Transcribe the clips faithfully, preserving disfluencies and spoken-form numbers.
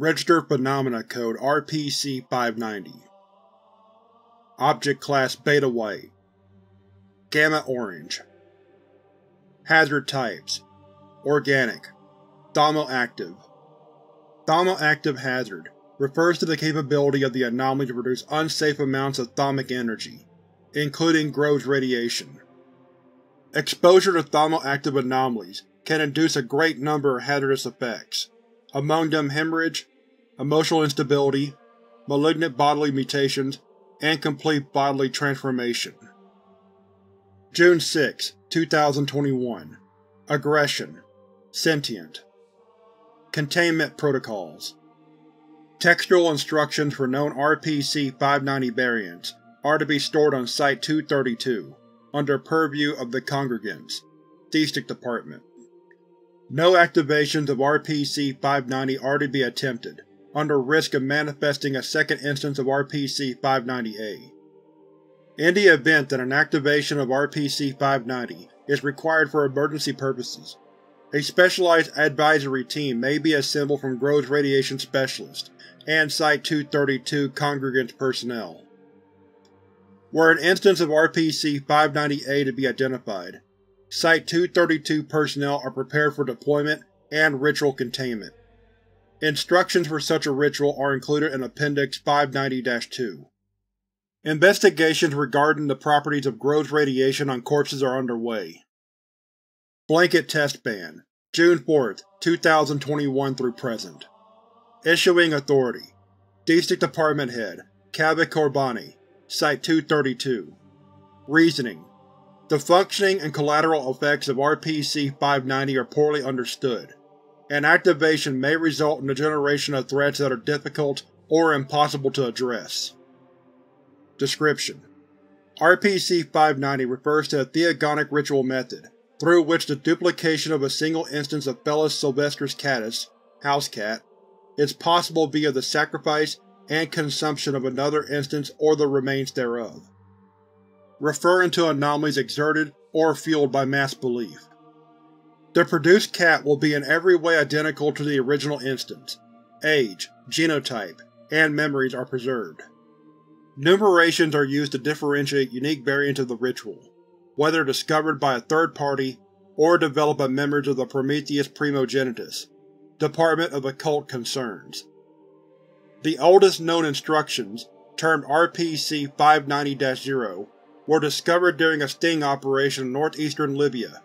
Registered Phenomena Code R P C five ninety. Object Class Beta White, Gamma Orange. Hazard Types: Organic, Thaumo-Active. Thaumo-Active Hazard refers to the capability of the anomaly to produce unsafe amounts of thaumic energy, including Groves radiation. Exposure to Thaumo-Active anomalies can induce a great number of hazardous effects, among them hemorrhage, emotional instability, malignant bodily mutations, and complete bodily transformation. June sixth, two thousand twenty-one. Aggression. Sentient. Containment Protocols. Textual instructions for known R P C five ninety variants are to be stored on Site two thirty-two, under purview of the Congregants, Theistic Department. No activations of R P C five ninety are to be attempted, under risk of manifesting a second instance of R P C five ninety A. In the event that an activation of R P C five ninety is required for emergency purposes, a specialized advisory team may be assembled from Groves Radiation Specialists and Site two thirty-two Congregant personnel. Were an instance of R P C five ninety A to be identified, Site two thirty-two personnel are prepared for deployment and ritual containment. Instructions for such a ritual are included in Appendix five ninety dash two. Investigations regarding the properties of Groves radiation on corpses are underway. Blanket Test Ban, June fourth, two thousand twenty-one through present. Issuing Authority: District Department Head, Kaveh Ghorbani, Site two thirty-two. Reasoning: the functioning and collateral effects of R P C five ninety are poorly understood, and activation may result in the generation of threats that are difficult or impossible to address. Description: R P C five ninety refers to a theogonic ritual method through which the duplication of a single instance of Felis sylvestris catus (house cat) is possible via the sacrifice and consumption of another instance or the remains thereof, referring to anomalies exerted or fueled by mass belief. The produced cat will be in every way identical to the original instance. Age, genotype, and memories are preserved. Numerations are used to differentiate unique variants of the ritual, whether discovered by a third party or developed by members of the Prometheus Primogenitus, Department of Occult Concerns. The oldest known instructions, termed R P C five ninety dash zero, were discovered during a sting operation in northeastern Libya,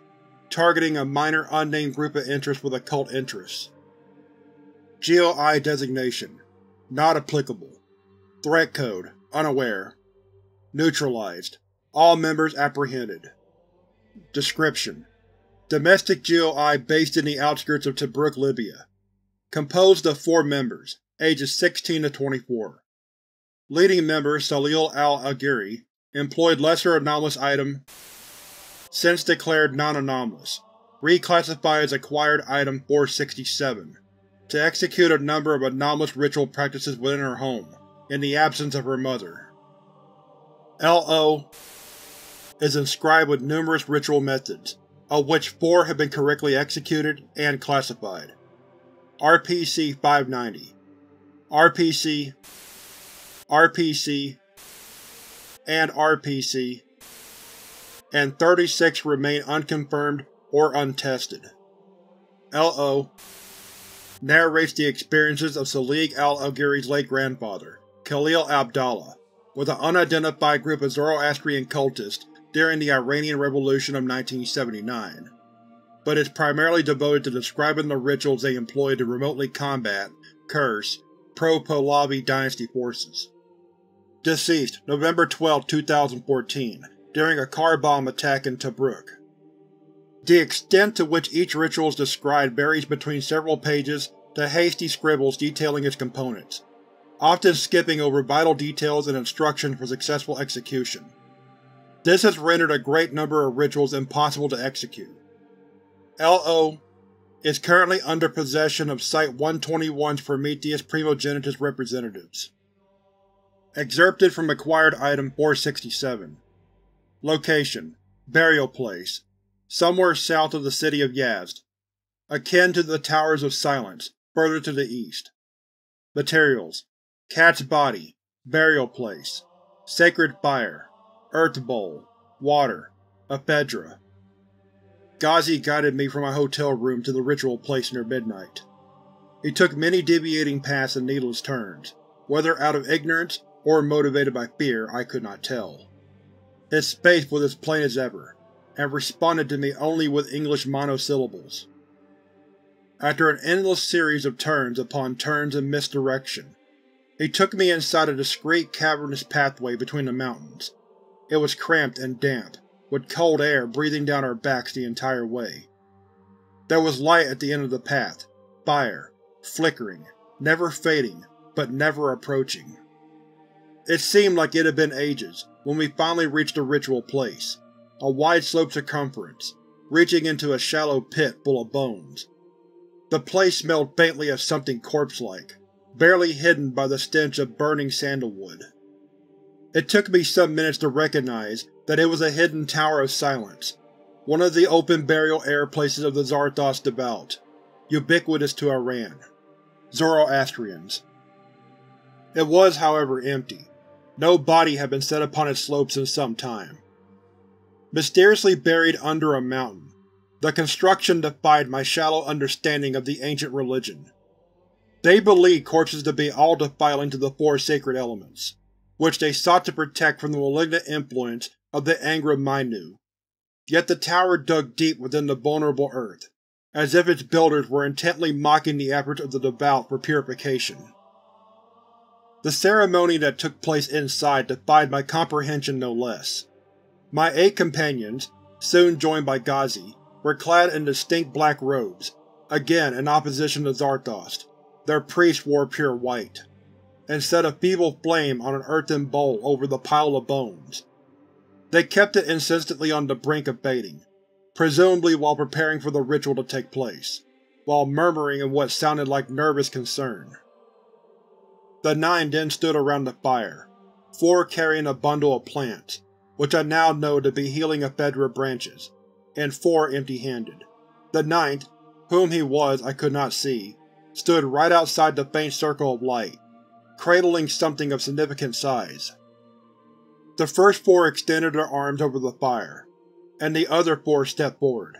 targeting a minor unnamed group of interests with occult interests. G O I designation: not applicable. Threat code: unaware. Neutralized. All members apprehended. Description: domestic G O I based in the outskirts of Tobruk, Libya. Composed of four members, ages sixteen to twenty-four. Leading member Salil al-Aghiri employed lesser anomalous item, since declared non-anomalous, reclassified as Acquired Item four sixty-seven, to execute a number of anomalous ritual practices within her home, in the absence of her mother. L O is inscribed with numerous ritual methods, of which four have been correctly executed and classified. R P C five ninety, R P C, R P C, and R P C, and thirty-six remain unconfirmed or untested. L O narrates the experiences of Selig al-Aghiri's late grandfather, Khalil Abdallah, with an unidentified group of Zoroastrian cultists during the Iranian Revolution of nineteen seventy-nine, but is primarily devoted to describing the rituals they employ to remotely combat, curse, pro-Pahlavi dynasty forces. Deceased November twelfth, two thousand fourteen, during a car bomb attack in Tobruk. The extent to which each ritual is described varies between several pages to hasty scribbles detailing its components, often skipping over vital details and instructions for successful execution. This has rendered a great number of rituals impossible to execute. L O is currently under possession of Site one twenty-one's Prometheus Primogenitus representatives. Excerpted from Acquired Item four sixty-seven. Location: burial place, somewhere south of the city of Yazd, akin to the Towers of Silence, further to the east. Materials: cat's body, burial place, sacred fire, earth bowl, water, ephedra. Ghazi guided me from my hotel room to the ritual place near midnight. He took many deviating paths and needless turns, whether out of ignorance or motivated by fear, I could not tell. His face was as plain as ever, and responded to me only with English monosyllables. After an endless series of turns upon turns and misdirection, he took me inside a discreet cavernous pathway between the mountains. It was cramped and damp, with cold air breathing down our backs the entire way. There was light at the end of the path, fire, flickering, never fading, but never approaching. It seemed like it had been ages when we finally reached the ritual place, a wide slope circumference, reaching into a shallow pit full of bones. The place smelled faintly of something corpse-like, barely hidden by the stench of burning sandalwood. It took me some minutes to recognize that it was a hidden Tower of Silence, one of the open burial air places of the Zarathustra devout, ubiquitous to Iran, Zoroastrians. It was, however, empty. No body had been set upon its slopes in some time. Mysteriously buried under a mountain, the construction defied my shallow understanding of the ancient religion. They believed corpses to be all-defiling to the four sacred elements, which they sought to protect from the malignant influence of the Angra Mainyu. Yet the tower dug deep within the vulnerable earth, as if its builders were intently mocking the efforts of the devout for purification. The ceremony that took place inside defied my comprehension no less. My eight companions, soon joined by Ghazi, were clad in distinct black robes, again in opposition to Zarathustra. Their priests wore pure white, and set a feeble flame on an earthen bowl over the pile of bones. They kept it insistently on the brink of fading, presumably while preparing for the ritual to take place, while murmuring in what sounded like nervous concern. The nine then stood around the fire, four carrying a bundle of plants, which I now know to be healing ephedra branches, and four empty-handed. The ninth, whom he was I could not see, stood right outside the faint circle of light, cradling something of significant size. The first four extended their arms over the fire, and the other four stepped forward,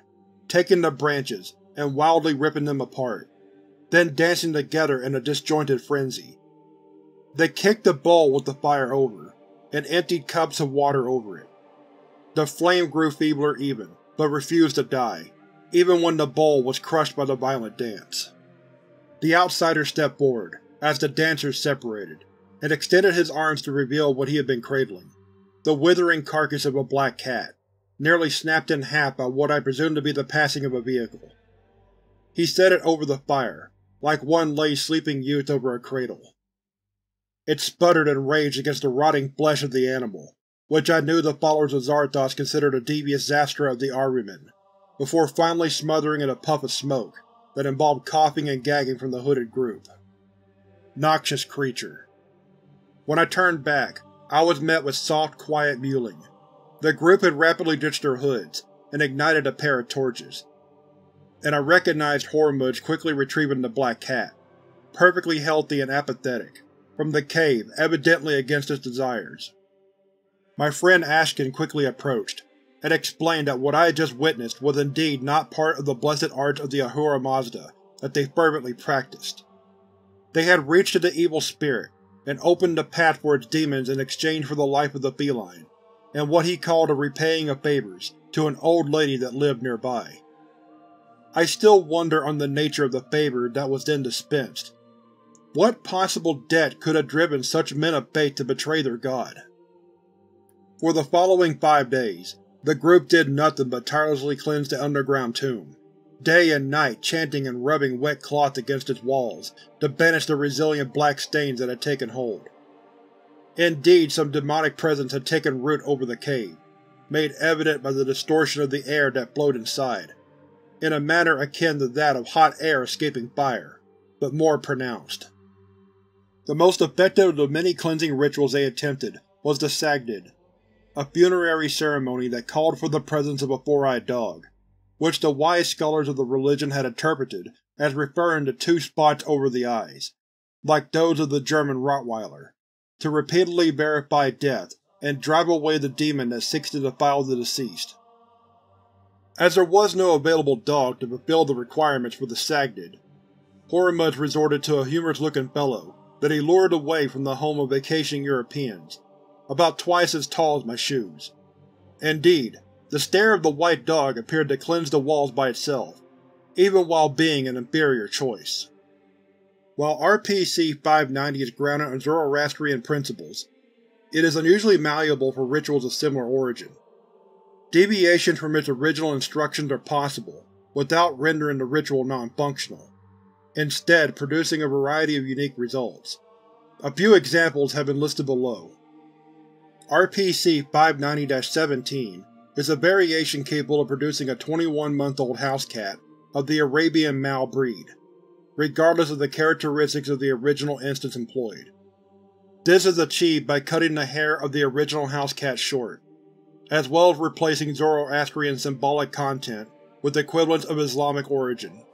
taking the branches and wildly ripping them apart, then dancing together in a disjointed frenzy. They kicked the bowl with the fire over, and emptied cups of water over it. The flame grew feebler even, but refused to die, even when the bowl was crushed by the violent dance. The outsider stepped forward, as the dancers separated, and extended his arms to reveal what he had been cradling, the withering carcass of a black cat, nearly snapped in half by what I presume to be the passing of a vehicle. He set it over the fire, like one lays sleeping youth over a cradle. It sputtered and raged against the rotting flesh of the animal, which I knew the followers of Zarathustra considered a devious zastra of the Ahriman, before finally smothering in a puff of smoke that involved coughing and gagging from the hooded group. Noxious creature. When I turned back, I was met with soft, quiet mewling. The group had rapidly ditched their hoods, and ignited a pair of torches, and I recognized Hormuz quickly retrieving the black cat, perfectly healthy and apathetic, from the cave, evidently against its desires. My friend Ashkin quickly approached, and explained that what I had just witnessed was indeed not part of the blessed arts of the Ahura Mazda that they fervently practiced. They had reached to the evil spirit, and opened the path for its demons in exchange for the life of the feline, and what he called a repaying of favors to an old lady that lived nearby. I still wonder on the nature of the favor that was then dispensed. What possible debt could have driven such men of faith to betray their god? For the following five days, the group did nothing but tirelessly cleanse the underground tomb, day and night chanting and rubbing wet cloth against its walls to banish the resilient black stains that had taken hold. Indeed, some demonic presence had taken root over the cave, made evident by the distortion of the air that flowed inside, in a manner akin to that of hot air escaping fire, but more pronounced. The most effective of the many cleansing rituals they attempted was the Sagdid, a funerary ceremony that called for the presence of a four-eyed dog, which the wise scholars of the religion had interpreted as referring to two spots over the eyes, like those of the German Rottweiler, to repeatedly verify death and drive away the demon that seeks to defile the deceased. As there was no available dog to fulfill the requirements for the Sagdid, Hormuz resorted to a humorous-looking fellow that he lured away from the home of vacationing Europeans, about twice as tall as my shoes. Indeed, the stare of the white dog appeared to cleanse the walls by itself, even while being an inferior choice. While R P C five ninety is grounded on Zoroastrian principles, it is unusually malleable for rituals of similar origin. Deviations from its original instructions are possible, without rendering the ritual non-functional, instead producing a variety of unique results. A few examples have been listed below. R P C five ninety dash seventeen is a variation capable of producing a twenty-one month old housecat of the Arabian Mal breed, regardless of the characteristics of the original instance employed. This is achieved by cutting the hair of the original housecat short, as well as replacing Zoroastrian symbolic content with equivalents of Islamic origin.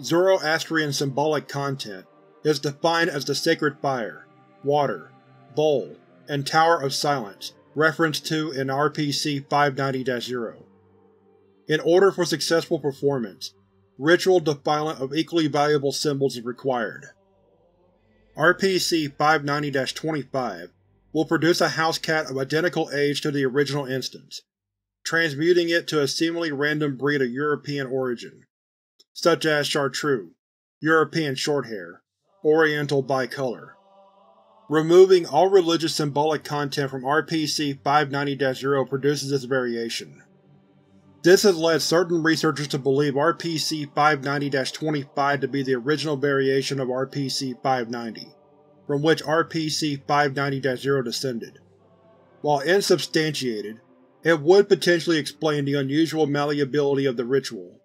Zoroastrian symbolic content is defined as the sacred fire, water, bowl, and Tower of Silence referenced to in R P C five ninety dash zero. In order for successful performance, ritual defilement of equally valuable symbols is required. R P C five ninety dash twenty-five will produce a housecat of identical age to the original instance, transmuting it to a seemingly random breed of European origin, such as Chartreuse, European Shorthair, Oriental Bicolor. Removing all religious symbolic content from R P C five ninety dash zero produces this variation. This has led certain researchers to believe R P C five ninety dash twenty-five to be the original variation of R P C five ninety, from which R P C five ninety dash zero descended. While insubstantiated, it would potentially explain the unusual malleability of the ritual.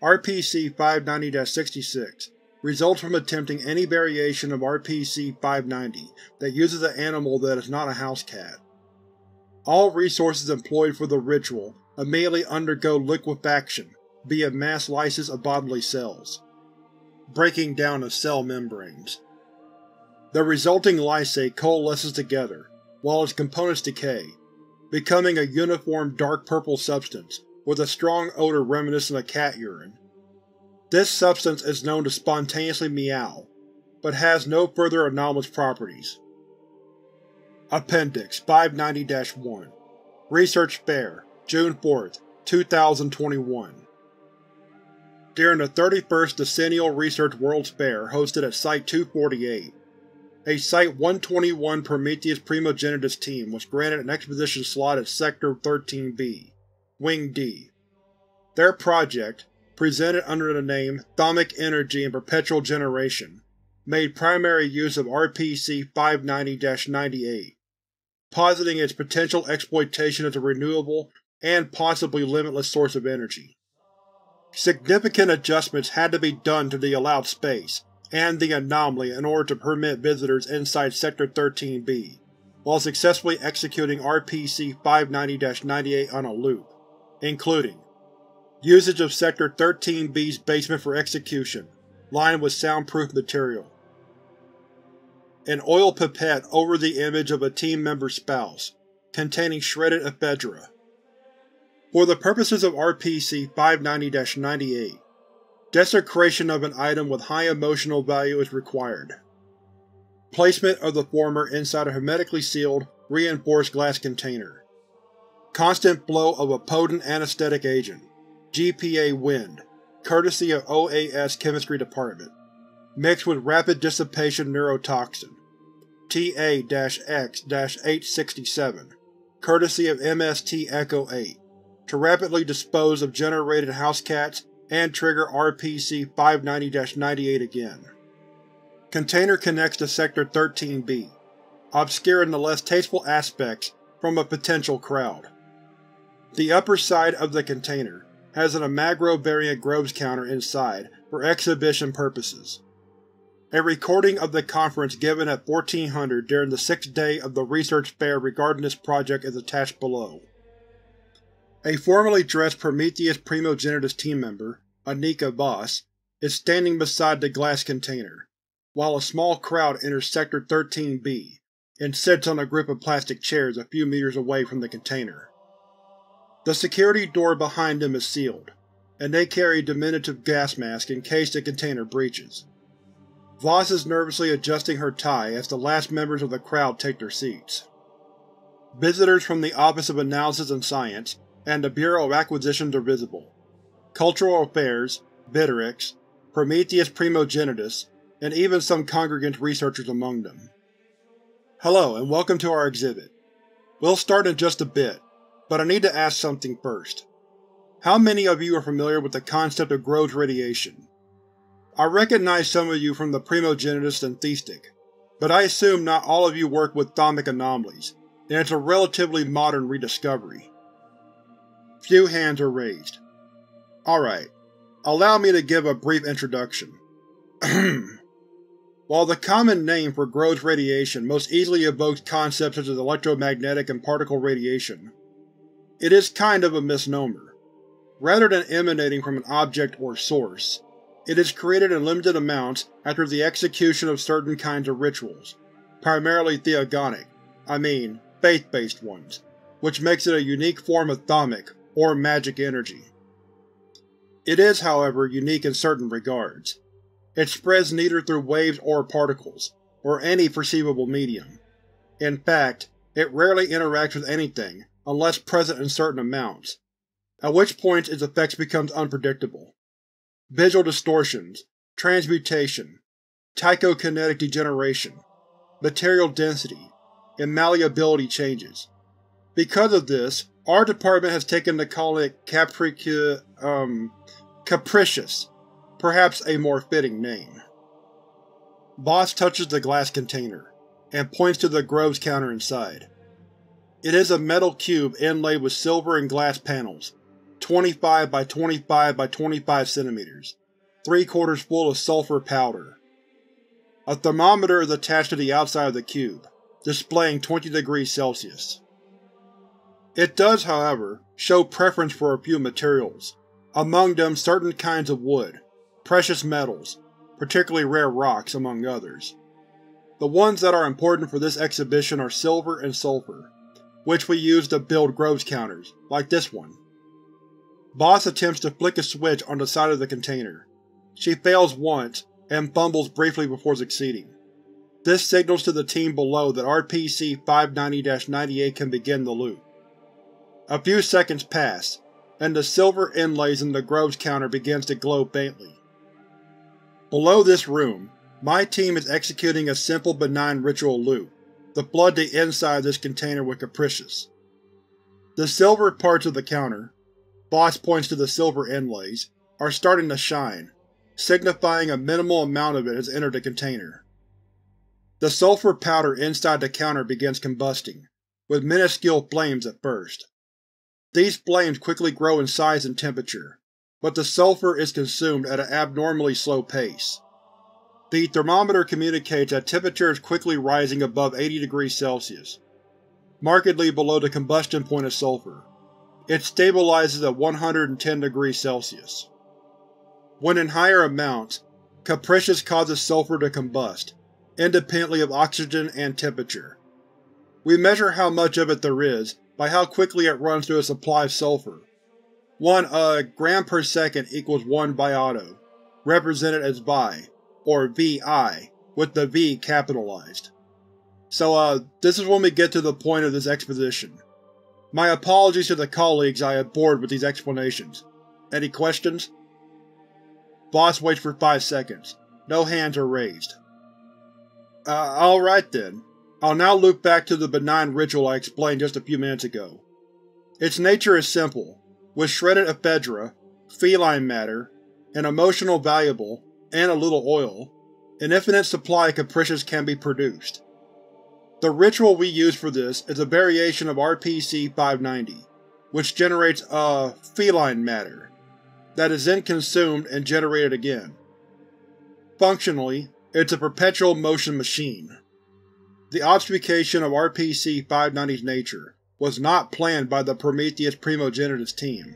R P C five ninety dash sixty-six results from attempting any variation of R P C five ninety that uses an animal that is not a housecat. All resources employed for the ritual immediately undergo liquefaction via mass lysis of bodily cells, breaking down of cell membranes. The resulting lysate coalesces together, while its components decay, becoming a uniform dark purple substance with a strong odor reminiscent of cat urine. This substance is known to spontaneously meow, but has no further anomalous properties. Appendix five ninety dash one Research Fair, June fourth, two thousand twenty-one. During the thirty-first Decennial Research World's Fair hosted at Site two forty-eight, a Site one twenty-one Prometheus Primogenitus team was granted an exposition slot at Sector thirteen B, Wing D. Their project, presented under the name Thaumic Energy and Perpetual Generation, made primary use of R P C five ninety dash ninety-eight, positing its potential exploitation as a renewable and possibly limitless source of energy. Significant adjustments had to be done to the allowed space and the anomaly in order to permit visitors inside Sector thirteen B, while successfully executing R P C five ninety dash ninety-eight on a loop, including usage of Sector thirteen B's basement for execution, lined with soundproof material. An oil pipette over the image of a team member's spouse, containing shredded ephedra. For the purposes of R P C five ninety dash ninety-eight, desecration of an item with high emotional value is required. Placement of the former inside a hermetically sealed, reinforced glass container. Constant flow of a potent anesthetic agent, G P A wind, courtesy of O A S Chemistry Department, mixed with rapid dissipation neurotoxin, T A X eight sixty-seven, courtesy of M S T Echo eight, to rapidly dispose of generated housecats and trigger R P C five ninety dash ninety-eight again. Container connects to Sector thirteen B, obscuring the less tasteful aspects from a potential crowd. The upper side of the container has an Imagro-variant Groves counter inside for exhibition purposes. A recording of the conference given at fourteen hundred during the sixth day of the research fair regarding this project is attached below. A formally dressed Prometheus Primogenitus team member, Anika Voss, is standing beside the glass container, while a small crowd enters Sector thirteen B and sits on a group of plastic chairs a few meters away from the container. The security door behind them is sealed, and they carry a diminutive gas mask in case the container breaches. Voss is nervously adjusting her tie as the last members of the crowd take their seats. Visitors from the Office of Analysis and Science and the Bureau of Acquisitions are visible. Cultural Affairs, Bitterix, Prometheus Primogenitus, and even some Congregant researchers among them. Hello, and welcome to our exhibit. We'll start in just a bit, but I need to ask something first. How many of you are familiar with the concept of Groves radiation? I recognize some of you from the Primogenitus and Theistic, but I assume not all of you work with thaumic anomalies, and it's a relatively modern rediscovery. Few hands are raised. Alright, allow me to give a brief introduction. While the common name for Groves radiation most easily evokes concepts such as electromagnetic and particle radiation, it is kind of a misnomer. Rather than emanating from an object or source, it is created in limited amounts after the execution of certain kinds of rituals, primarily theogonic, I mean faith-based ones, which makes it a unique form of thaumic, or magic energy. It is, however, unique in certain regards. It spreads neither through waves or particles, or any perceivable medium. In fact, it rarely interacts with anything unless present in certain amounts, at which point its effects become unpredictable. Visual distortions, transmutation, psychokinetic degeneration, material density, and malleability changes. Because of this, our department has taken to call it capric- um, capricious, perhaps a more fitting name. Voss touches the glass container, and points to the Groves counter inside. It is a metal cube inlaid with silver and glass panels, twenty-five by twenty-five by twenty-five centimeters, three quarters full of sulfur powder. A thermometer is attached to the outside of the cube, displaying twenty degrees Celsius. It does, however, show preference for a few materials, among them certain kinds of wood, precious metals, particularly rare rocks, among others. The ones that are important for this exhibition are silver and sulfur, which we use to build Groves counters, like this one. Voss attempts to flick a switch on the side of the container. She fails once, and fumbles briefly before succeeding. This signals to the team below that R P C five ninety dash ninety-eight can begin the loop. A few seconds pass, and the silver inlays in the Groves counter begins to glow faintly. Below this room, my team is executing a simple benign ritual loop to flood the inside of this container with capricious. The silver parts of the counter, Voss points to the silver inlays, are starting to shine, signifying a minimal amount of it has entered the container. The sulfur powder inside the counter begins combusting, with minuscule flames at first. These flames quickly grow in size and temperature, but the sulfur is consumed at an abnormally slow pace. The thermometer communicates that temperature is quickly rising above eighty degrees Celsius, markedly below the combustion point of sulfur. It stabilizes at one hundred ten degrees Celsius. When in higher amounts, capricious causes sulfur to combust, independently of oxygen and temperature. We measure how much of it there is by how quickly it runs through a supply of sulfur. One uh, gram per second equals one biotto, represented as Vi, or V I, with the V capitalized. So uh, this is when we get to the point of this exposition. My apologies to the colleagues I have bored with these explanations. Any questions? Voss waits for five seconds. No hands are raised. Uh, alright then. I'll now loop back to the benign ritual I explained just a few minutes ago. Its nature is simple, with shredded ephedra, feline matter, an emotional valuable, and a little oil, an infinite supply of capricious can be produced. The ritual we use for this is a variation of R P C five ninety, which generates a uh, feline matter, that is then consumed and generated again. Functionally, it's a perpetual motion machine. The obfuscation of R P C five ninety nature was not planned by the Prometheus Primogenitus team.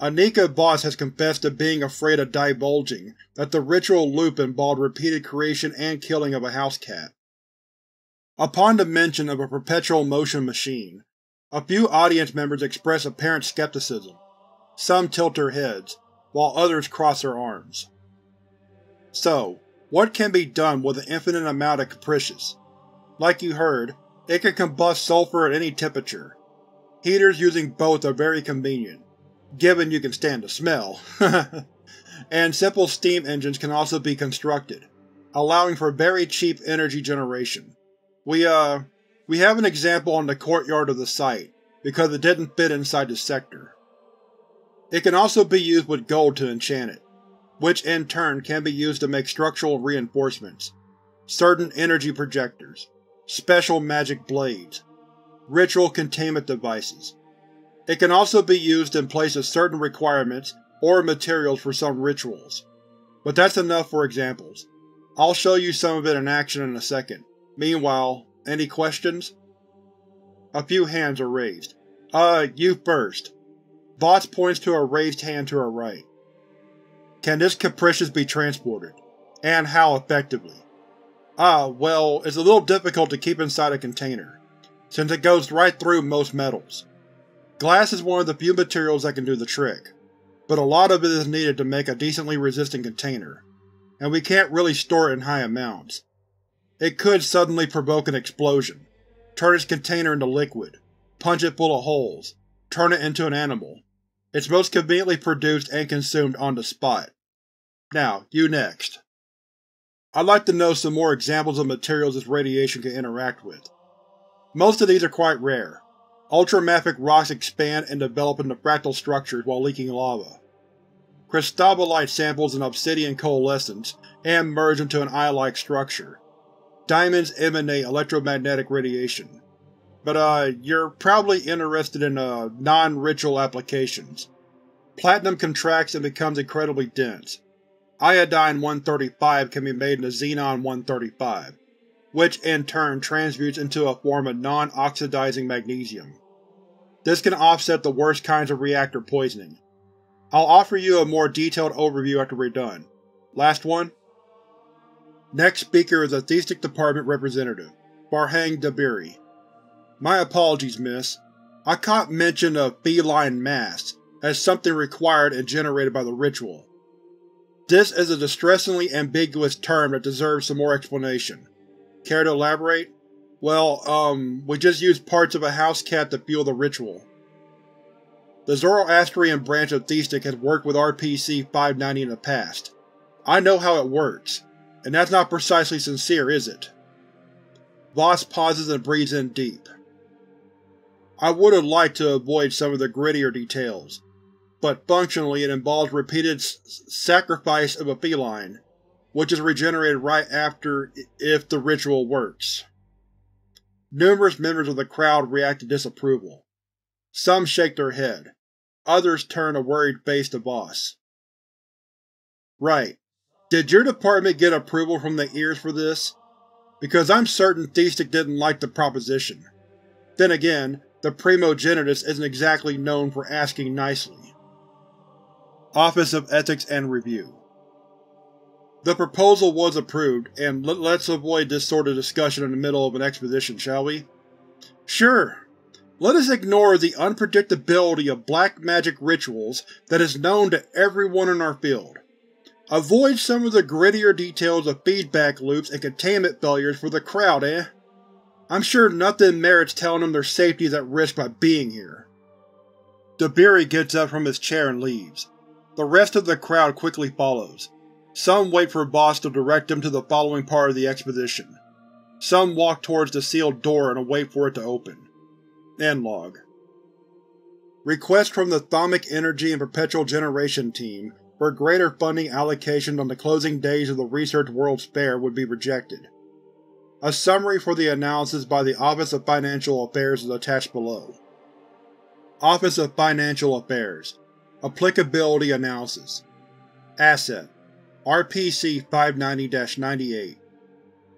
Anika Voss has confessed to being afraid of divulging that the ritual loop involved repeated creation and killing of a house cat. Upon the mention of a perpetual motion machine, a few audience members express apparent skepticism. Some tilt their heads, while others cross their arms. So, what can be done with an infinite amount of capricious? Like you heard, it can combust sulfur at any temperature. Heaters using both are very convenient, given you can stand the smell. And simple steam engines can also be constructed, allowing for very cheap energy generation. We, uh, we have an example on the courtyard of the site, because it didn't fit inside the sector. It can also be used with gold to enchant it, which in turn can be used to make structural reinforcements, certain energy projectors, special magic blades, ritual containment devices. It can also be used in place of certain requirements or materials for some rituals. But that's enough for examples. I'll show you some of it in action in a second. Meanwhile, any questions? A few hands are raised. Uh, you first. Voss points to a raised hand to her right. Can this capricious be transported? And how effectively? Ah, well, it's a little difficult to keep inside a container, since it goes right through most metals. Glass is one of the few materials that can do the trick, but a lot of it is needed to make a decently resistant container, and we can't really store it in high amounts. It could suddenly provoke an explosion, turn its container into liquid, punch it full of holes, turn it into an animal. It's most conveniently produced and consumed on the spot. Now, you next. I'd like to know some more examples of materials this radiation can interact with. Most of these are quite rare. Ultramafic rocks expand and develop into fractal structures while leaking lava. Cristobalite samples in obsidian coalescence and merge into an eye-like structure. Diamonds emanate electromagnetic radiation. But uh, you're probably interested in uh, non-ritual applications. Platinum contracts and becomes incredibly dense. Iodine one thirty-five can be made into Xenon one thirty-five. Which in turn transmutes into a form of non-oxidizing magnesium. This can offset the worst kinds of reactor poisoning. I'll offer you a more detailed overview after we're done. Last one? Next speaker is a theistic department representative, Farhang Dabiri. My apologies, miss. I caught mention of feline mass as something required and generated by the ritual. This is a distressingly ambiguous term that deserves some more explanation. Care to elaborate? Well, um, we just used parts of a house cat to fuel the ritual. The Zoroastrian branch of theistic has worked with R P C five ninety in the past. I know how it works, and that's not precisely sincere, is it? Voss pauses and breathes in deep. I would have liked to avoid some of the grittier details, but functionally it involves repeated s sacrifice of a feline, which is regenerated right after if the ritual works. Numerous members of the crowd react to disapproval. Some shake their head, others turn a worried face to Voss. Right. Did your department get approval from the ears for this? Because I'm certain theistic didn't like the proposition. Then again, the Primogenitus isn't exactly known for asking nicely. Office of Ethics and Review. The proposal was approved, and let's avoid this sort of discussion in the middle of an exposition, shall we? Sure. Let us ignore the unpredictability of black magic rituals that is known to everyone in our field. Avoid some of the grittier details of feedback loops and containment failures for the crowd, eh? I'm sure nothing merits telling them their safety is at risk by being here. Dabiri gets up from his chair and leaves. The rest of the crowd quickly follows. Some wait for Voss to direct them to the following part of the exposition. Some walk towards the sealed door and wait for it to open. End log. Request from the Thaumic Energy and Perpetual Generation Team for greater funding allocations on the closing days of the Research World's Fair would be rejected. A summary for the analysis by the Office of Financial Affairs is attached below. Office of Financial Affairs. Applicability Analysis. Asset. R P C five ninety dash ninety-eight.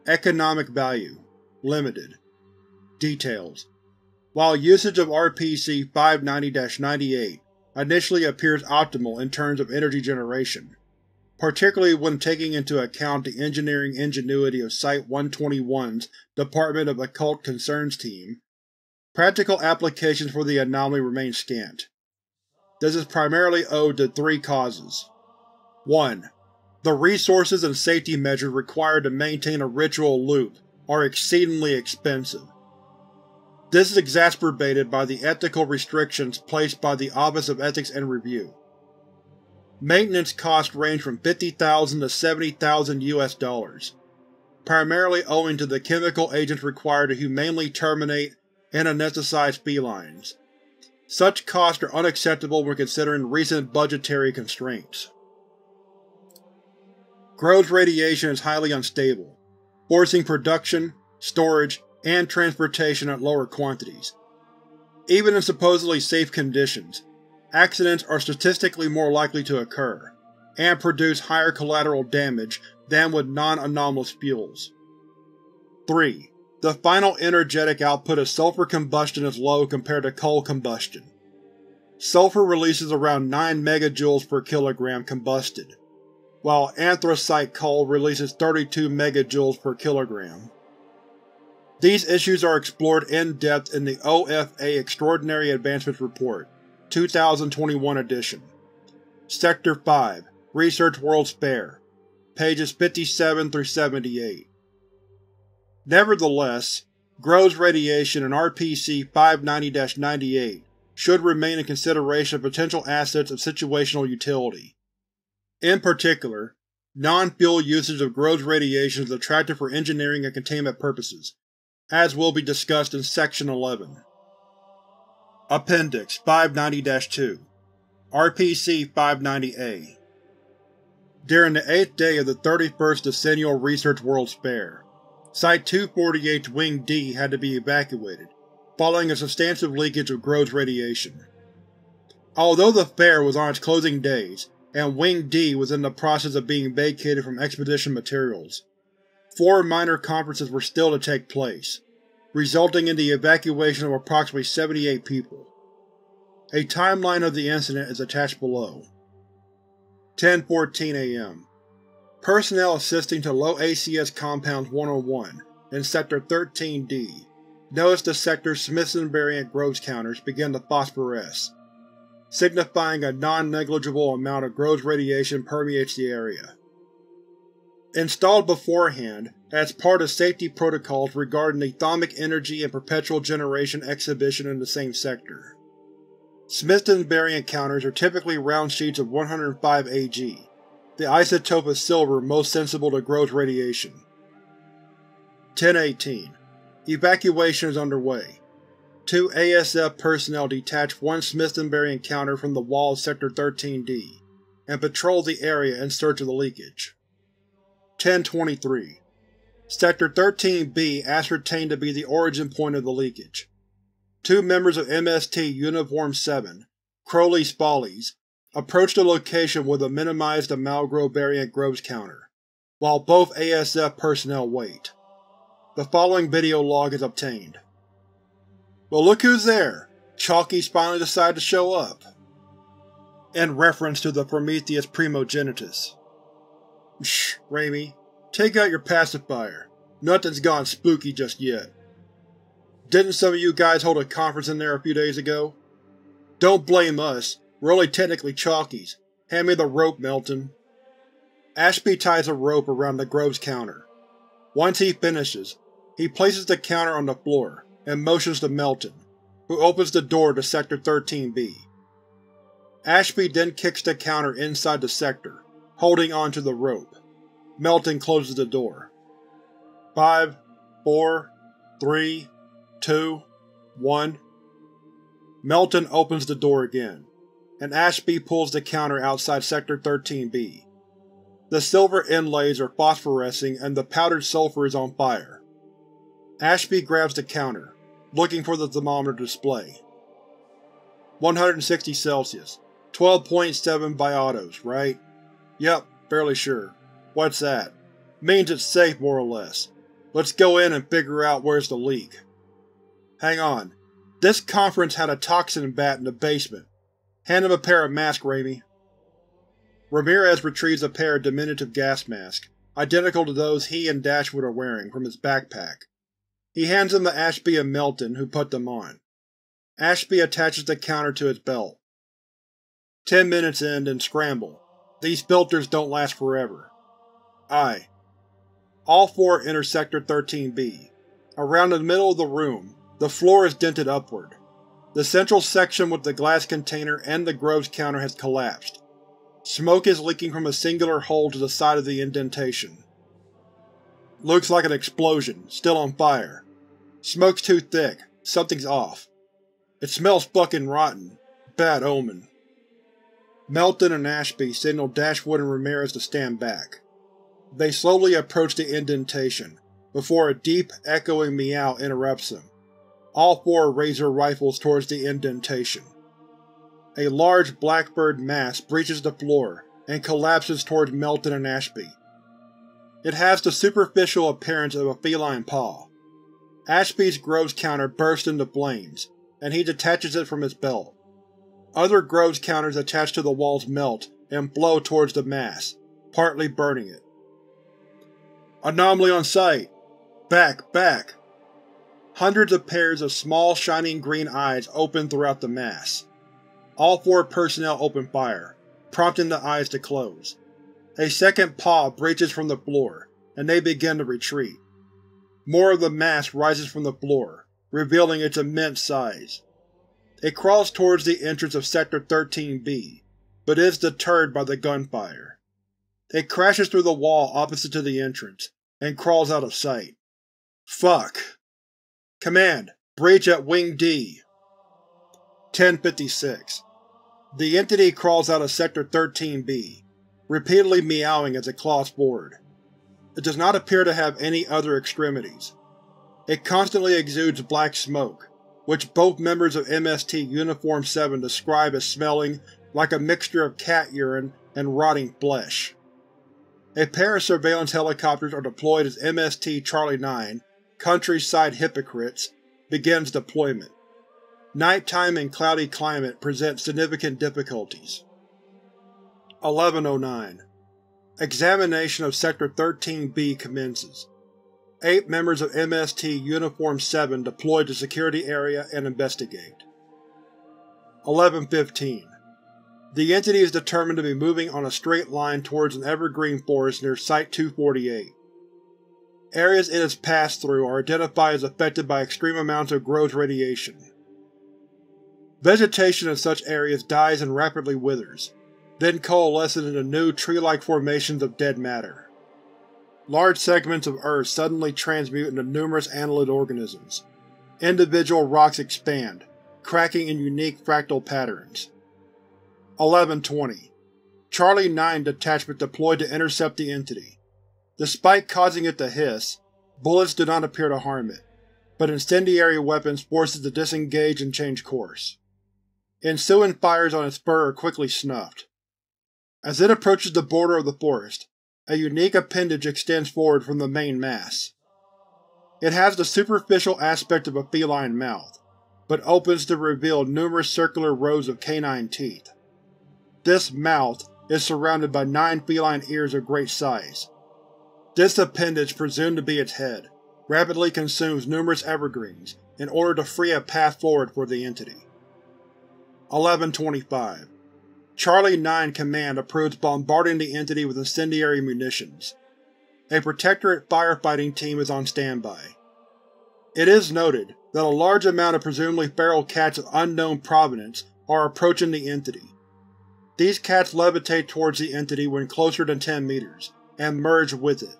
Economic value. Limited. Details. While usage of R P C five ninety dash ninety-eight initially appears optimal in terms of energy generation, particularly when taking into account the engineering ingenuity of Site one twenty-one's Department of Occult Concerns team, practical applications for the anomaly remain scant. This is primarily owed to three causes. one. The resources and safety measures required to maintain a ritual loop are exceedingly expensive. This is exacerbated by the ethical restrictions placed by the Office of Ethics and Review. Maintenance costs range from fifty thousand to seventy thousand U S dollars, primarily owing to the chemical agents required to humanely terminate and anesthetize felines. Such costs are unacceptable when considering recent budgetary constraints. Groves radiation is highly unstable, forcing production, storage, and transportation at lower quantities. Even in supposedly safe conditions, accidents are statistically more likely to occur, and produce higher collateral damage than with non-anomalous fuels. three. The final energetic output of sulfur combustion is low compared to coal combustion. Sulfur releases around nine megajoules per kilogram combusted, while anthracite coal releases thirty-two megajoules per kilogram. These issues are explored in depth in the O F A Extraordinary Advancements Report, two thousand twenty-one edition. Sector five, Research World's Fair, pages fifty-seven through seventy-eight. Nevertheless, Groves radiation and R P C five ninety dash ninety-eight should remain in consideration of potential assets of situational utility. In particular, non-fuel usage of Groves radiation is attractive for engineering and containment purposes, as will be discussed in Section eleven. Appendix five ninety dash two, R P C five ninety A. During the eighth day of the thirty-first Decennial Research World's Fair, Site two forty-eight's Wing D had to be evacuated, following a substantive leakage of Groves radiation. Although the fair was on its closing days, and Wing D was in the process of being vacated from expedition materials, four minor conferences were still to take place, resulting in the evacuation of approximately seventy-eight people. A timeline of the incident is attached below. ten fourteen A M Personnel assisting to Low A C S Compounds one oh one in Sector thirteen D noticed the sector's Smithson variant Groves counters begin to phosphoresce, signifying a non-negligible amount of Groves radiation permeates the area. Installed beforehand as part of safety protocols regarding the thaumic energy and perpetual generation exhibition in the same sector. Smithson's variant counters are typically round sheets of one hundred five A G, the isotope of silver most sensible to Groves radiation. ten eighteen. Evacuation is underway. Two A S F personnel detach one Smithson variant counter from the wall of Sector thirteen D and patrol the area in search of the leakage. ten twenty-three. Sector thirteen B ascertained to be the origin point of the leakage. Two members of M S T Uniform seven, Crowley's Follies, approached the location with a minimized Amalgrove variant Groves counter, while both A S F personnel wait. The following video log is obtained. Well, look who's there! Chalkies finally decided to show up! In reference to the Prometheus Primogenitus. Shh, Raimi. Take out your pacifier. Nothing's gone spooky just yet. Didn't some of you guys hold a conference in there a few days ago? Don't blame us. We're only technically Chalkies. Hand me the rope, Melton. Ashby ties a rope around the Groves counter. Once he finishes, he places the counter on the floor and motions to Melton, who opens the door to Sector thirteen B. Ashby then kicks the counter inside the sector, holding onto the rope. Melton closes the door. Five, four, three, two, one. Melton opens the door again, and Ashby pulls the counter outside Sector thirteen B. The silver inlays are phosphorescing and the powdered sulfur is on fire. Ashby grabs the counter, looking for the thermometer display. one hundred sixty Celsius, twelve point seven biotos, right? Yep, fairly sure. What's that? Means it's safe, more or less. Let's go in and figure out where's the leak. Hang on. This conference had a toxin vat in the basement. Hand him a pair of masks, Raimi. Ramirez retrieves a pair of diminutive gas masks, identical to those he and Dashwood are wearing, from his backpack. He hands them to Ashby and Melton, who put them on. Ashby attaches the counter to his belt. Ten minutes end and scramble. These filters don't last forever. Aye. All four enter Sector thirteen B. Around the middle of the room, the floor is dented upward. The central section with the glass container and the Groves counter has collapsed. Smoke is leaking from a singular hole to the side of the indentation. Looks like an explosion, still on fire. Smoke's too thick, something's off. It smells fucking rotten. Bad omen. Melton and Ashby signal Dashwood and Ramirez to stand back. They slowly approach the indentation, before a deep, echoing meow interrupts them. All four raise their rifles towards the indentation. A large blackbird mass breaches the floor and collapses towards Melton and Ashby. It has the superficial appearance of a feline paw. Ashby's Groves counter bursts into flames, and he detaches it from his belt. Other Groves counters attached to the walls melt and blow towards the mass, partly burning it. Anomaly on sight! Back, back! Hundreds of pairs of small, shining green eyes open throughout the mass. All four personnel open fire, prompting the eyes to close. A second paw breaches from the floor, and they begin to retreat. More of the mass rises from the floor, revealing its immense size. It crawls towards the entrance of Sector thirteen B, but is deterred by the gunfire. It crashes through the wall opposite to the entrance, and crawls out of sight. Fuck. Command, breach at Wing D. ten fifty-six. The entity crawls out of Sector thirteen B, repeatedly meowing as it claws forward. It does not appear to have any other extremities. It constantly exudes black smoke, which both members of M S T Uniform seven describe as smelling like a mixture of cat urine and rotting flesh. A pair of surveillance helicopters are deployed as M S T Charlie nine, Countryside Hypocrites, begins deployment. Nighttime and cloudy climate present significant difficulties. eleven oh nine. Examination of Sector thirteen B commences. Eight members of M S T Uniform seven deployed to security area and investigate. eleven fifteen. The entity is determined to be moving on a straight line towards an evergreen forest near Site two forty-eight. Areas it has passed through are identified as affected by extreme amounts of Groves radiation. Vegetation in such areas dies and rapidly withers, then coalesces into new tree-like formations of dead matter. Large segments of Earth suddenly transmute into numerous annelid organisms. Individual rocks expand, cracking in unique fractal patterns. eleven twenty. Charlie nine detachment deployed to intercept the entity. Despite causing it to hiss, bullets do not appear to harm it, but incendiary weapons force it to disengage and change course. Ensuing fires on its fur are quickly snuffed. As it approaches the border of the forest, a unique appendage extends forward from the main mass. It has the superficial aspect of a feline mouth, but opens to reveal numerous circular rows of canine teeth. This mouth is surrounded by nine feline ears of great size. This appendage, presumed to be its head, rapidly consumes numerous evergreens in order to free a path forward for the entity. eleven twenty-five. Charlie nine Command approves bombarding the entity with incendiary munitions. A Protectorate firefighting team is on standby. It is noted that a large amount of presumably feral cats of unknown provenance are approaching the entity. These cats levitate towards the entity when closer than ten meters, and merge with it.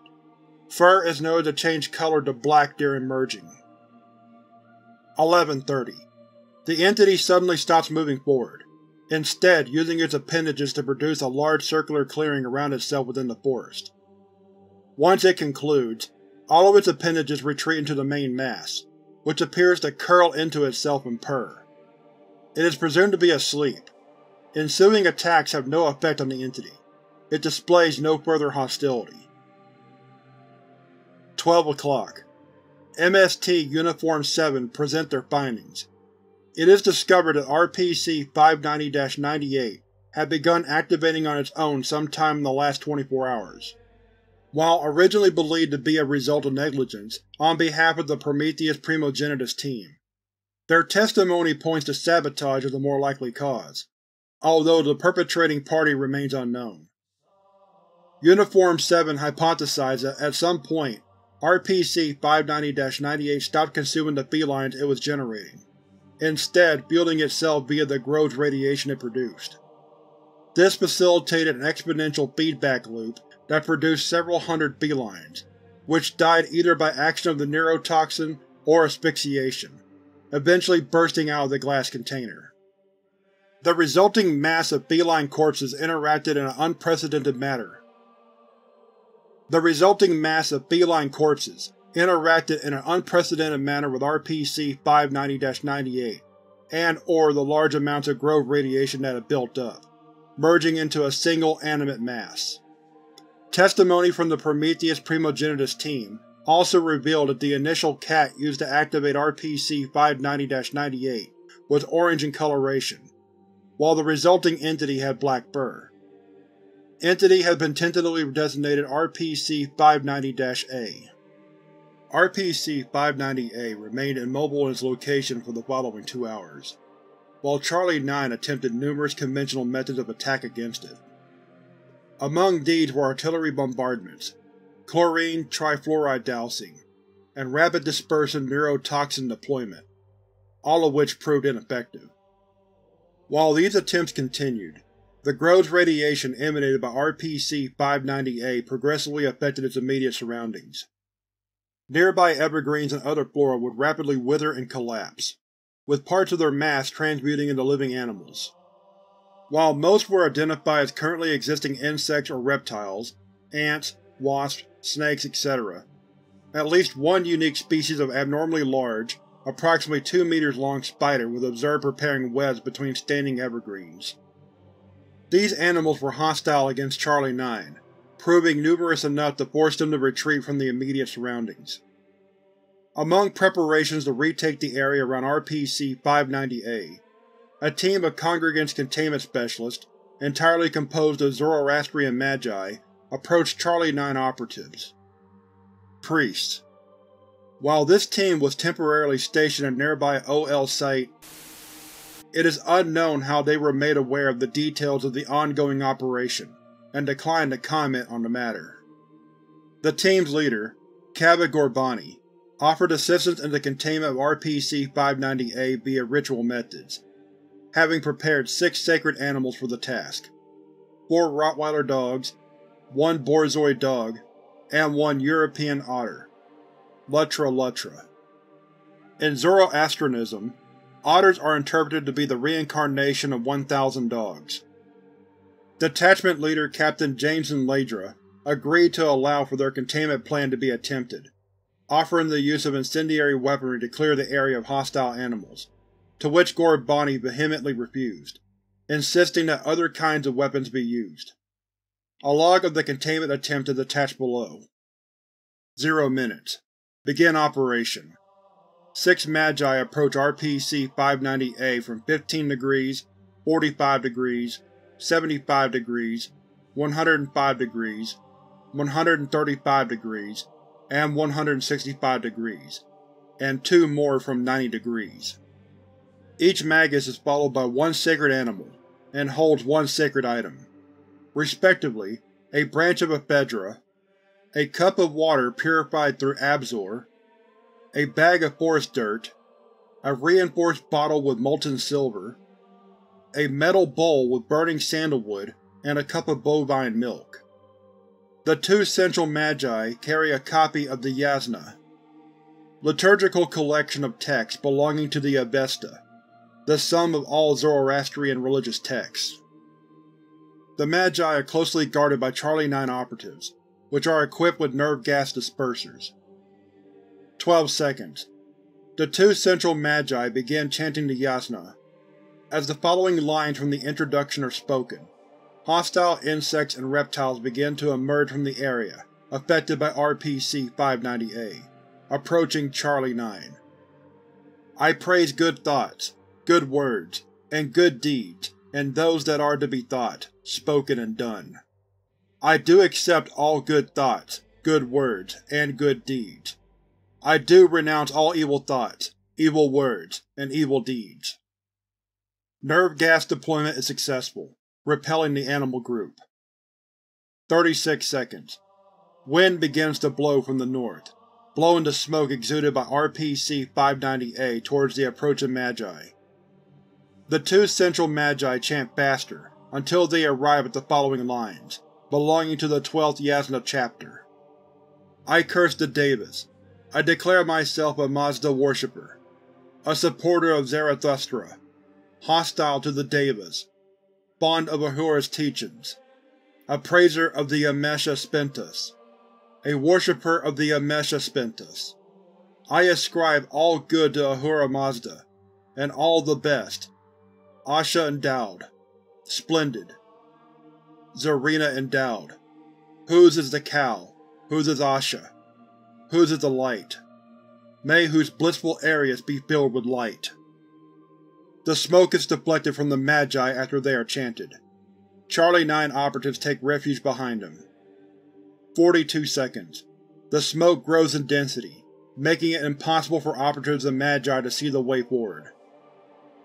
Fur is noted to change color to black during merging. eleven thirty. The entity suddenly stops moving forward, instead using its appendages to produce a large circular clearing around itself within the forest. Once it concludes, all of its appendages retreat into the main mass, which appears to curl into itself and purr. It is presumed to be asleep. Ensuing attacks have no effect on the entity. It displays no further hostility. twelve o'clock. M S T Uniform seven present their findings. It is discovered that R P C five ninety dash ninety-eight had begun activating on its own sometime in the last twenty-four hours. While originally believed to be a result of negligence on behalf of the Prometheus Primogenitus team, their testimony points to sabotage as the more likely cause, although the perpetrating party remains unknown. Uniform seven hypothesized that at some point R P C five ninety dash ninety-eight stopped consuming the felines it was generating, instead fueling itself via the Groves radiation it produced. This facilitated an exponential feedback loop that produced several hundred felines, which died either by action of the neurotoxin or asphyxiation, eventually bursting out of the glass container. The resulting mass of feline corpses interacted in an unprecedented manner. The resulting mass of feline corpses interacted in an unprecedented manner with R P C five ninety dash ninety-eight and/or the large amounts of Groves radiation that had built up, merging into a single animate mass. Testimony from the Prometheus Primogenitus team also revealed that the initial cat used to activate R P C five ninety dash ninety-eight was orange in coloration, while the resulting entity had black fur. Entity had been tentatively designated R P C five ninety dash A. R P C five ninety A remained immobile in its location for the following two hours, while Charlie nine attempted numerous conventional methods of attack against it. Among these were artillery bombardments, chlorine trifluoride dousing, and rapid dispersion neurotoxin deployment, all of which proved ineffective. While these attempts continued, the Groves radiation emanated by R P C five ninety A progressively affected its immediate surroundings. Nearby evergreens and other flora would rapidly wither and collapse, with parts of their mass transmuting into living animals. While most were identified as currently existing insects or reptiles, ants, wasps, snakes, et cetera, at least one unique species of abnormally large, approximately two meters long spider was observed preparing webs between standing evergreens. These animals were hostile against Charlie nine, proving numerous enough to force them to retreat from the immediate surroundings. Among preparations to retake the area around R P C five ninety A, a team of Congregants containment specialists, entirely composed of Zoroastrian magi, approached Charlie nine operatives. Priests. While this team was temporarily stationed at nearby O L Site, it is unknown how they were made aware of the details of the ongoing operation, and declined to comment on the matter. The team's leader, Kaveh Ghorbani, offered assistance in the containment of R P C five ninety A via ritual methods, having prepared six sacred animals for the task: four Rottweiler dogs, one Borzoi dog, and one European otter. Lutra lutra. In Zoroastrianism, otters are interpreted to be the reincarnation of one thousand dogs. Detachment leader Captain Jameson Ladra agreed to allow for their containment plan to be attempted, offering the use of incendiary weaponry to clear the area of hostile animals, to which Ghorbani vehemently refused, insisting that other kinds of weapons be used. A log of the containment attempt is attached below. Zero minutes. Begin operation. Six magi approach R P C five ninety A from fifteen degrees, forty-five degrees, seventy-five degrees, one hundred five degrees, one hundred thirty-five degrees, and one hundred sixty-five degrees, and two more from ninety degrees. Each magus is followed by one sacred animal, and holds one sacred item, respectively a branch of ephedra, a cup of water purified through Absor, a bag of forest dirt, a reinforced bottle with molten silver, a metal bowl with burning sandalwood, and a cup of bovine milk. The two central magi carry a copy of the Yasna, liturgical collection of texts belonging to the Avesta, the sum of all Zoroastrian religious texts. The Magi are closely guarded by Charlie nine operatives, which are equipped with nerve gas dispersers. twelve seconds. The two central Magi begin chanting the Yasna. As the following lines from the introduction are spoken, hostile insects and reptiles begin to emerge from the area affected by R P C five ninety A, approaching Charlie nine. I praise good thoughts, good words, and good deeds, and those that are to be thought, spoken and done. I do accept all good thoughts, good words, and good deeds. I do renounce all evil thoughts, evil words, and evil deeds. Nerve gas deployment is successful, repelling the animal group. thirty-six seconds. Wind begins to blow from the north, blowing the smoke exuded by R P C five ninety A towards the approaching Magi. The two central Magi chant faster until they arrive at the following lines, belonging to the twelfth Yasna chapter. I curse the Devas. I declare myself a Mazda worshipper, a supporter of Zarathustra, hostile to the Devas, fond of Ahura's teachings, a praiser of the Amesha Spentas, a worshipper of the Amesha Spentas. I ascribe all good to Ahura Mazda, and all the best, Asha endowed, splendid, Zarina endowed, whose is the cow, whose is Asha, whose is the light. May whose blissful areas be filled with light. The smoke is deflected from the Magi after they are chanted. Charlie nine operatives take refuge behind them. forty-two seconds. The smoke grows in density, making it impossible for operatives and Magi to see the way forward.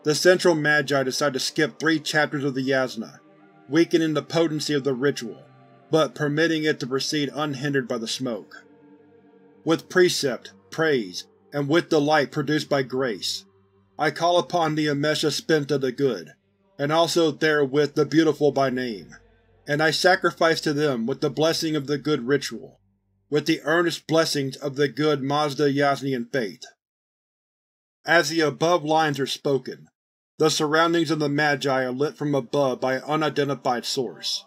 The central Magi decide to skip three chapters of the Yasna, weakening the potency of the ritual, but permitting it to proceed unhindered by the smoke. With precept, praise, and with the light produced by grace, I call upon the Amesha Spenta the Good, and also therewith the Beautiful by name, and I sacrifice to them with the blessing of the Good ritual, with the earnest blessings of the Good Mazda Yasnian faith. As the above lines are spoken, the surroundings of the Magi are lit from above by an unidentified source.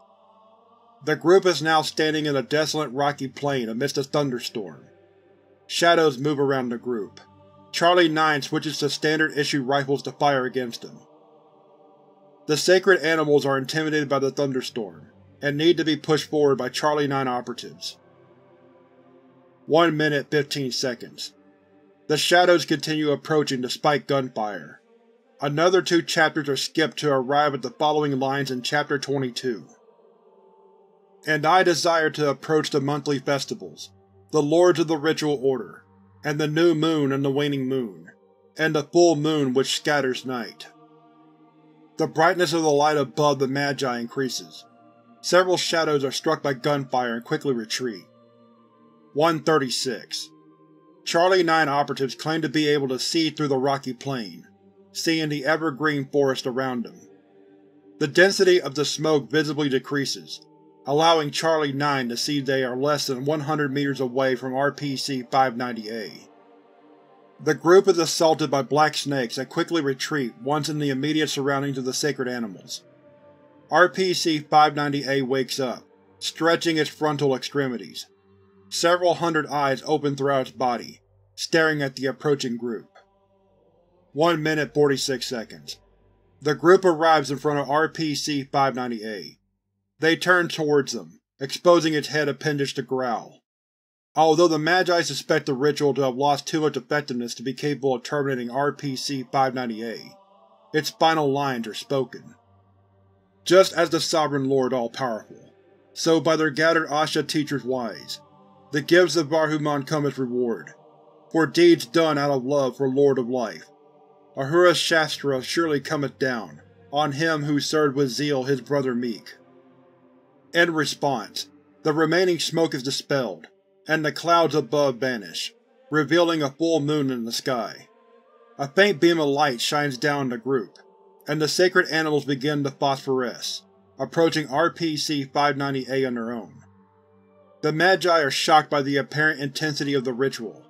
The group is now standing in a desolate rocky plain amidst a thunderstorm. Shadows move around the group. Charlie nine switches to standard-issue rifles to fire against them. The sacred animals are intimidated by the thunderstorm, and need to be pushed forward by Charlie nine operatives. one minute fifteen seconds. The shadows continue approaching to spike gunfire. Another two chapters are skipped to arrive at the following lines in Chapter twenty-two. And I desire to approach the monthly festivals, the lords of the ritual order, and the new moon and the waning moon, and the full moon which scatters night. The brightness of the light above the Magi increases. Several shadows are struck by gunfire and quickly retreat. one thirty-six. Charlie nine operatives claim to be able to see through the rocky plain, seeing the evergreen forest around them. The density of the smoke visibly decreases, allowing Charlie nine to see they are less than one hundred meters away from R P C five ninety A. The group is assaulted by black snakes and quickly retreat once in the immediate surroundings of the sacred animals. R P C five ninety A wakes up, stretching its frontal extremities. Several hundred eyes open throughout its body, staring at the approaching group. one minute forty-six seconds. The group arrives in front of R P C five ninety A. They turn towards them, exposing its head appendage to growl. Although the Magi suspect the ritual to have lost too much effectiveness to be capable of terminating R P C five ninety A, its final lines are spoken. Just as the Sovereign Lord All-Powerful, so by their gathered Asha teachers wise, the gifts of Barhuman come as reward, for deeds done out of love for Lord of Life. Ahura Shastra surely cometh down, on him who served with zeal his brother meek. In response, the remaining smoke is dispelled, and the clouds above vanish, revealing a full moon in the sky. A faint beam of light shines down the group, and the sacred animals begin to phosphoresce, approaching R P C five ninety A on their own. The Magi are shocked by the apparent intensity of the ritual.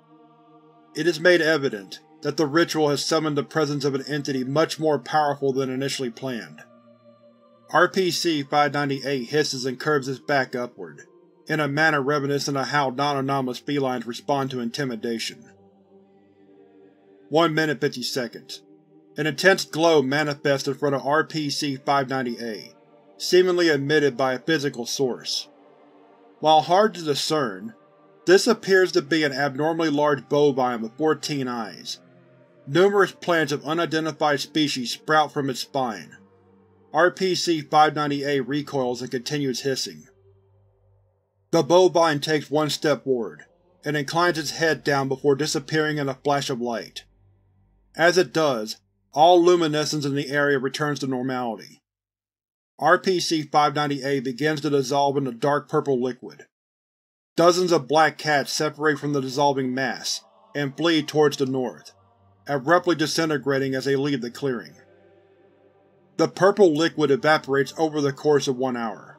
It is made evident that the ritual has summoned the presence of an entity much more powerful than initially planned. R P C five ninety-eight hisses and curves its back upward, in a manner reminiscent of how non-anomalous felines respond to intimidation. one minute fifty seconds. An intense glow manifests in front of R P C five ninety-eight, seemingly emitted by a physical source. While hard to discern, this appears to be an abnormally large bovine with fourteen eyes. Numerous plants of unidentified species sprout from its spine. R P C five ninety A recoils and continues hissing. The bovine takes one step forward, and inclines its head down before disappearing in a flash of light. As it does, all luminescence in the area returns to normality. R P C five ninety A begins to dissolve into dark purple liquid. Dozens of black cats separate from the dissolving mass, and flee towards the north, abruptly disintegrating as they leave the clearing. The purple liquid evaporates over the course of one hour.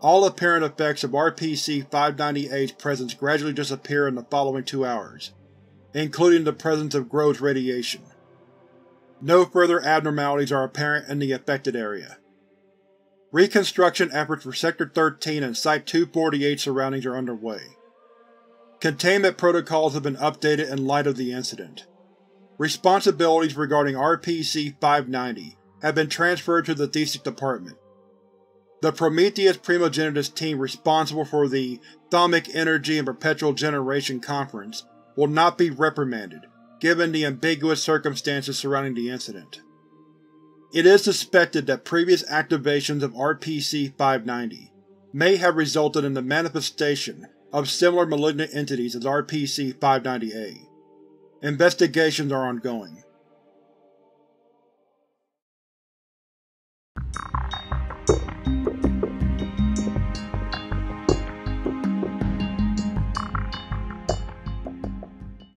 All apparent effects of R P C five ninety-A's presence gradually disappear in the following two hours, including the presence of Groves radiation. No further abnormalities are apparent in the affected area. Reconstruction efforts for Sector thirteen and Site two forty-eight surroundings are underway. Containment protocols have been updated in light of the incident. Responsibilities regarding R P C five ninety have been transferred to the Thesis Department. The Prometheus Primogenitus team responsible for the Thaumic Energy and Perpetual Generation Conference will not be reprimanded, given the ambiguous circumstances surrounding the incident. It is suspected that previous activations of R P C five ninety may have resulted in the manifestation of similar malignant entities as R P C five ninety A. Investigations are ongoing.